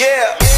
Yeah.